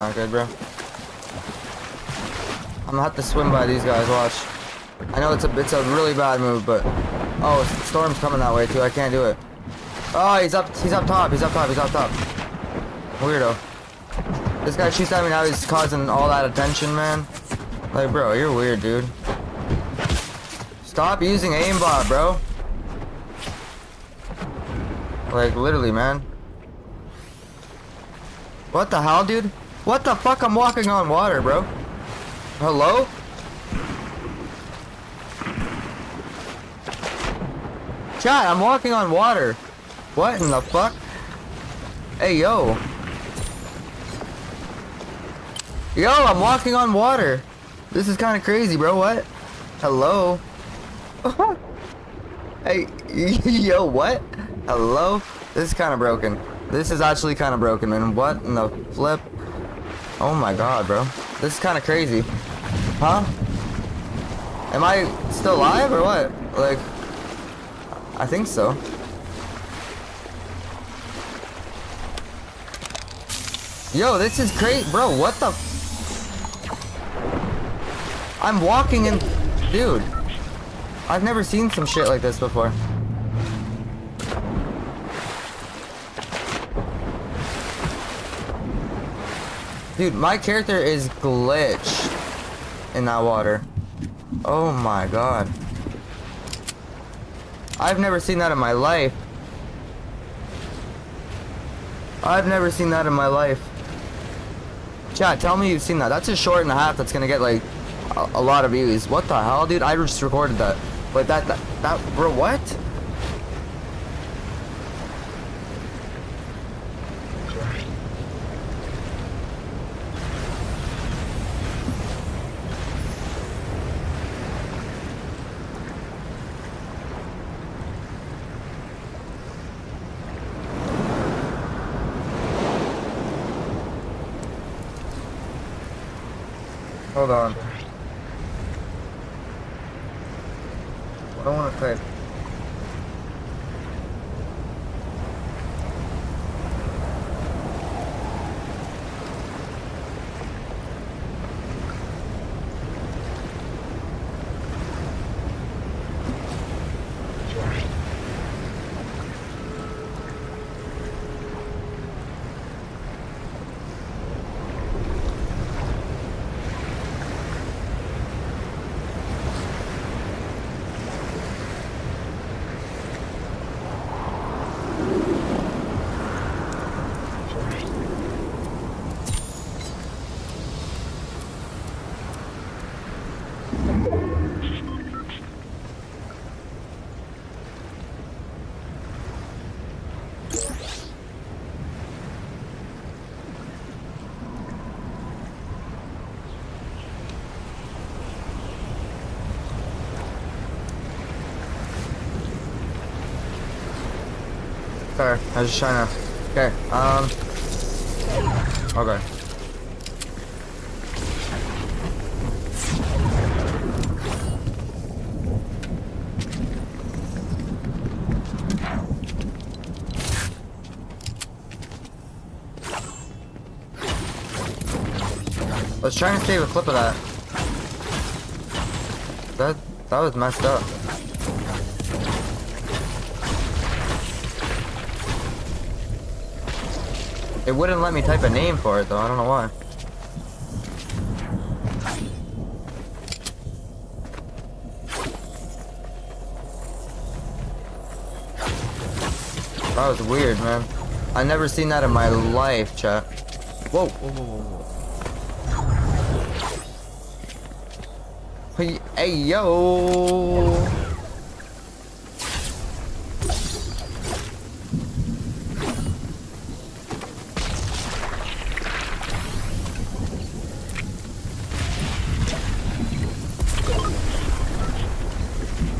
Okay, bro. I'm gonna have to swim by these guys. Watch. I know it's a really bad move, but oh, storm's coming that way too. I can't do it. Oh, he's up top. Weirdo. This guy shoots at me now. He's causing all that attention, man. Like, bro, you're weird, dude. Stop using aimbot, bro. Like, literally, man. What the hell, dude? What the fuck? I'm walking on water, bro. Hello? Chat, I'm walking on water. What in the fuck? Hey, yo. Yo, I'm walking on water. This is kind of crazy, bro. What? Hello? Hey, yo, what? Hello? This is kind of broken. This is actually kind of broken, man. What in the flip? Oh my god, bro. This is kind of crazy. Huh? Am I still alive or what? Like, I think so. Yo, this is great, bro. What the? I'm walking in, dude. I've never seen some shit like this before. Dude, my character is glitched in that water. Oh my god. I've never seen that in my life. I've never seen that in my life. Chat, tell me you've seen that. That's a short and a half that's gonna get like a lot of views. What the hell, dude? I just recorded that. But that bro, what? Hold on. I don't want to play. Sorry, I was just trying to. Okay, okay. I was trying to save a clip of that. That was messed up. It wouldn't let me type a name for it though, I don't know why. That was weird, man. I've never seen that in my life, chat. Whoa, whoa, whoa, whoa. Hey, yo!